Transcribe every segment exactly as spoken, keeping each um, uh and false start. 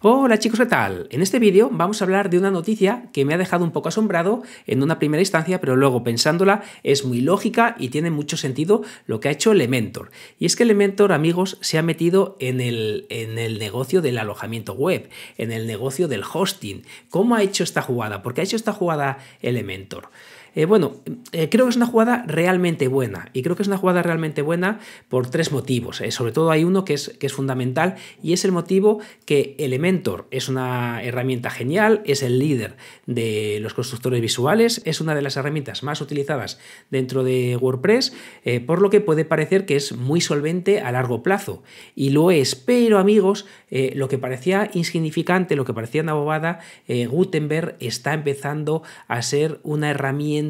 Hola chicos, ¿qué tal? En este vídeo vamos a hablar de una noticia que me ha dejado un poco asombrado en una primera instancia, pero luego pensándola es muy lógica y tiene mucho sentido lo que ha hecho Elementor. Y es que Elementor, amigos, se ha metido en el, en el negocio del alojamiento web, en el negocio del hosting. ¿Cómo ha hecho esta jugada? ¿Por qué ha hecho esta jugada Elementor? Eh, bueno, eh, creo que es una jugada realmente buena y creo que es una jugada realmente buena por tres motivos. Eh. Sobre todo hay uno que es, que es fundamental y es el motivo que Elementor es una herramienta genial, es el líder de los constructores visuales, es una de las herramientas más utilizadas dentro de WordPress, eh, por lo que puede parecer que es muy solvente a largo plazo y lo es, pero amigos, eh, lo que parecía insignificante, lo que parecía una bobada, eh, Gutenberg está empezando a ser una herramienta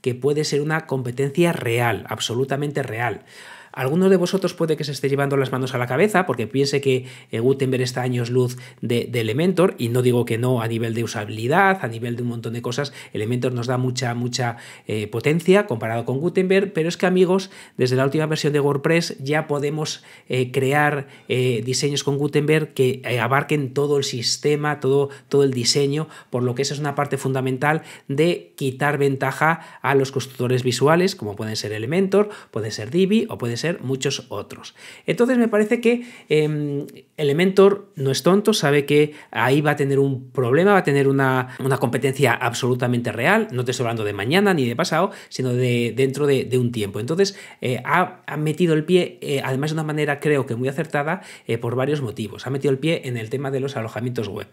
que puede ser una competencia real, absolutamente real. Algunos de vosotros puede que se esté llevando las manos a la cabeza porque piense que Gutenberg está a años luz de, de Elementor, y no digo que no a nivel de usabilidad, a nivel de un montón de cosas. Elementor nos da mucha, mucha eh, potencia comparado con Gutenberg, pero es que amigos, desde la última versión de WordPress ya podemos eh, crear eh, diseños con Gutenberg que eh, abarquen todo el sistema, todo, todo el diseño, por lo que esa es una parte fundamental de quitar ventaja a los constructores visuales, como pueden ser Elementor, puede ser Divi o puede ser ser muchos otros. Entonces me parece que eh, Elementor no es tonto, sabe que ahí va a tener un problema, va a tener una, una competencia absolutamente real. No te estoy hablando de mañana ni de pasado, sino de dentro de, de un tiempo. Entonces eh, ha, ha metido el pie, eh, además de una manera creo que muy acertada, eh, por varios motivos. Ha metido el pie en el tema de los alojamientos web.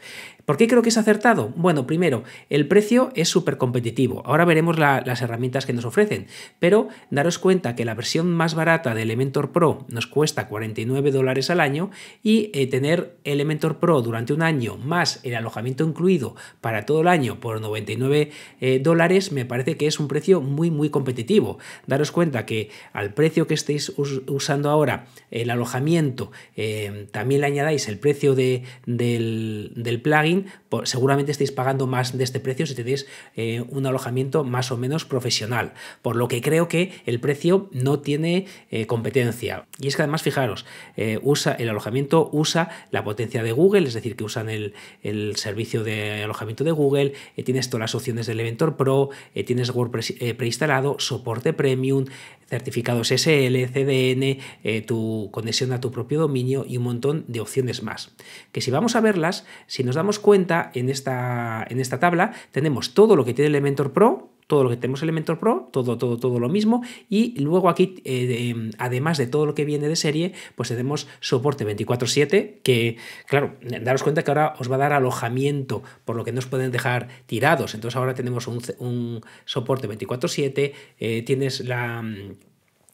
¿Por qué creo que es acertado? Bueno, primero, el precio es súper competitivo. Ahora veremos la, las herramientas que nos ofrecen, pero daros cuenta que la versión más barata de de Elementor Pro nos cuesta cuarenta y nueve dólares al año, y eh, tener Elementor Pro durante un año más el alojamiento incluido para todo el año por noventa y nueve dólares me parece que es un precio muy muy competitivo. Daros cuenta que al precio que estéis us usando ahora el alojamiento, eh, también le añadáis el precio de, del, del plugin, por, seguramente estáis pagando más de este precio si tenéis eh, un alojamiento más o menos profesional, por lo que creo que el precio no tiene eh, competencia. Y es que además, fijaros, eh, usa el alojamiento, usa la potencia de Google, es decir, que usan el, el servicio de alojamiento de Google, eh, tienes todas las opciones de Elementor Pro, eh, tienes WordPress eh, preinstalado, soporte premium, certificados S S L, C D N, eh, tu conexión a tu propio dominio y un montón de opciones más. Que si vamos a verlas, si nos damos cuenta, en esta, en esta tabla tenemos todo lo que tiene Elementor Pro, todo lo que tenemos Elementor Pro, todo, todo, todo lo mismo, y luego aquí, eh, de, además de todo lo que viene de serie, pues tenemos soporte veinticuatro siete, que, claro, daros cuenta que ahora os va a dar alojamiento, por lo que no os pueden dejar tirados. Entonces ahora tenemos un, un soporte veinticuatro siete, eh, tienes la...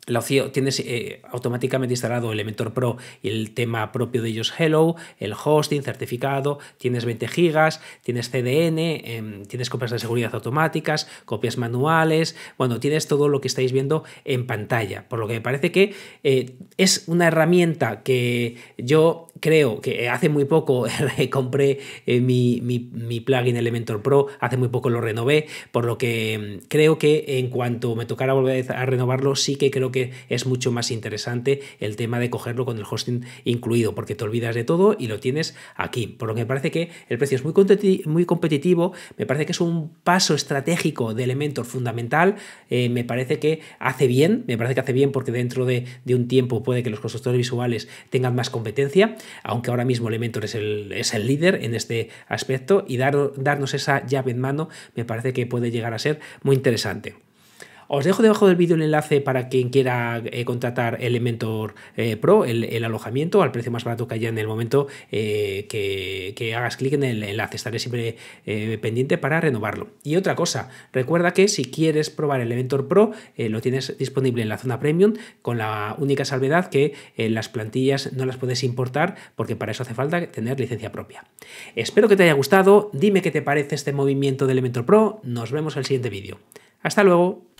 La opción, tienes eh, automáticamente instalado Elementor Pro y el tema propio de ellos, Hello, el hosting certificado, tienes veinte gigas, tienes C D N, eh, tienes copias de seguridad automáticas, copias manuales, bueno, tienes todo lo que estáis viendo en pantalla, por lo que me parece que eh, es una herramienta que yo creo que hace muy poco compré eh, mi, mi, mi plugin Elementor Pro, hace muy poco lo renové, por lo que creo que en cuanto me tocara volver a renovarlo, sí que creo que es mucho más interesante el tema de cogerlo con el hosting incluido, porque te olvidas de todo y lo tienes aquí, por lo que me parece que el precio es muy muy competitivo. Me parece que es un paso estratégico de Elementor fundamental, eh, me parece que hace bien, me parece que hace bien porque dentro de, de un tiempo puede que los constructores visuales tengan más competencia, aunque ahora mismo Elementor es el, es el líder en este aspecto, y dar, darnos esa llave en mano me parece que puede llegar a ser muy interesante. Os dejo debajo del vídeo el enlace para quien quiera eh, contratar Elementor eh, Pro, el, el alojamiento, al precio más barato que haya en el momento eh, que, que hagas clic en el enlace. Estaré siempre eh, pendiente para renovarlo. Y otra cosa, recuerda que si quieres probar Elementor Pro, eh, lo tienes disponible en la zona Premium, con la única salvedad que eh, las plantillas no las puedes importar, porque para eso hace falta tener licencia propia. Espero que te haya gustado, dime qué te parece este movimiento de Elementor Pro, nos vemos en el siguiente vídeo. ¡Hasta luego!